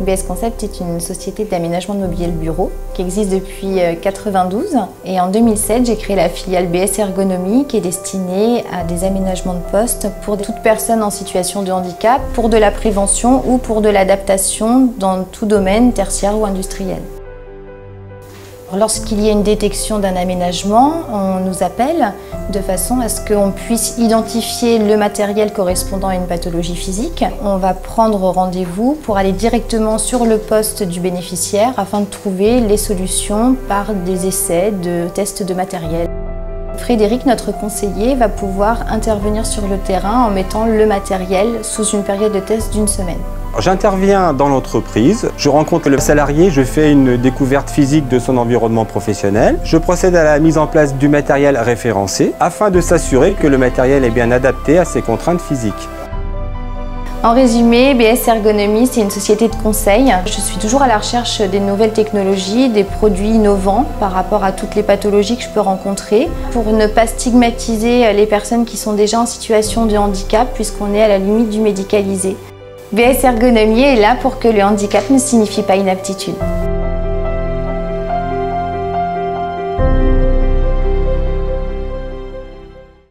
BS Concept est une société d'aménagement de mobilier de bureau qui existe depuis 1992 et en 2007 j'ai créé la filiale BS Ergonomie qui est destinée à des aménagements de poste pour toute personne en situation de handicap, pour de la prévention ou pour de l'adaptation dans tout domaine tertiaire ou industriel. Lorsqu'il y a une détection d'un aménagement, on nous appelle de façon à ce qu'on puisse identifier le matériel correspondant à une pathologie physique. On va prendre rendez-vous pour aller directement sur le poste du bénéficiaire afin de trouver les solutions par des essais de tests de matériel. Frédéric, notre conseiller, va pouvoir intervenir sur le terrain en mettant le matériel sous une période de test d'une semaine. J'interviens dans l'entreprise, je rencontre le salarié, je fais une découverte physique de son environnement professionnel. Je procède à la mise en place du matériel référencé afin de s'assurer que le matériel est bien adapté à ses contraintes physiques. En résumé, BS Ergonomie, c'est une société de conseil. Je suis toujours à la recherche des nouvelles technologies, des produits innovants par rapport à toutes les pathologies que je peux rencontrer pour ne pas stigmatiser les personnes qui sont déjà en situation de handicap puisqu'on est à la limite du médicalisé. BS Ergonomie est là pour que le handicap ne signifie pas inaptitude.